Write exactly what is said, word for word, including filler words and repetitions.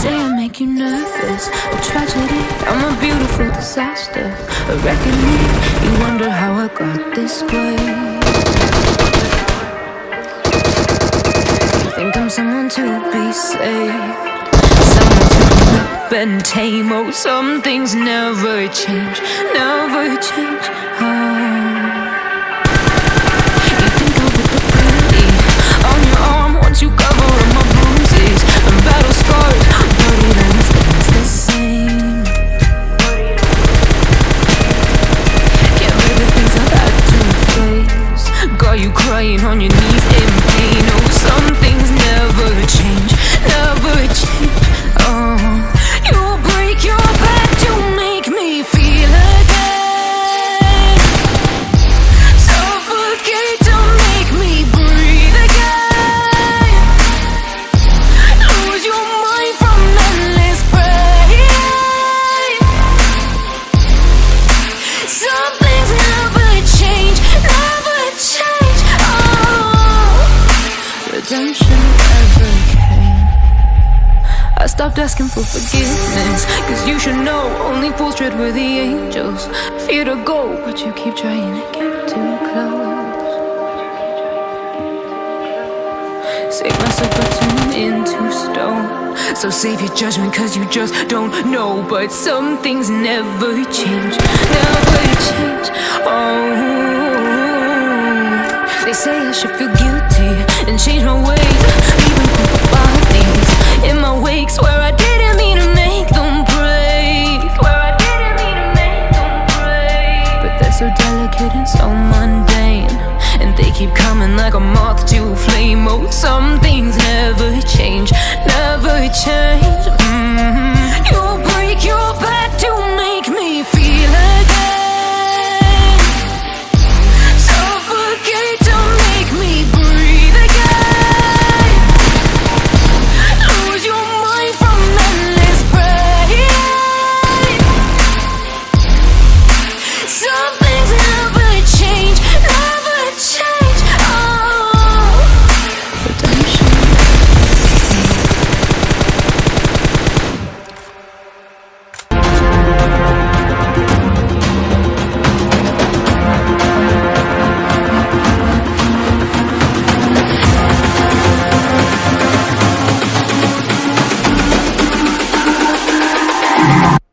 say I make you nervous. A tragedy, I'm a beautiful disaster, a reckoning. You wonder how I got this way. You think I'm someone to be saved, someone to come up and tame. Oh, some things never change, never change. Oh, you crying on your knees in pain. Oh, some things never change, never change. Oh, you break your back to make me feel again, suffocate to make me breathe again, lose your mind from endless pain. Some things never change, never change. Redemption ever came. I stopped asking for forgiveness, cause you should know only fools tread with the angels. Fear to go, but you keep trying to get too close. Save myself by turning into stone, so save your judgment cause you just don't know. But some things never change, never change. Oh, they say I should feel guilty and change my ways, even about things in my wake. Swear I didn't mean to make them break, where I didn't mean to make them break. But they're so delicate and so mundane, and they keep coming like a moth to a flame. Oh, some things never change, never change. Mm-hmm. You break your back to make me feel again, suffocate to make me breathe.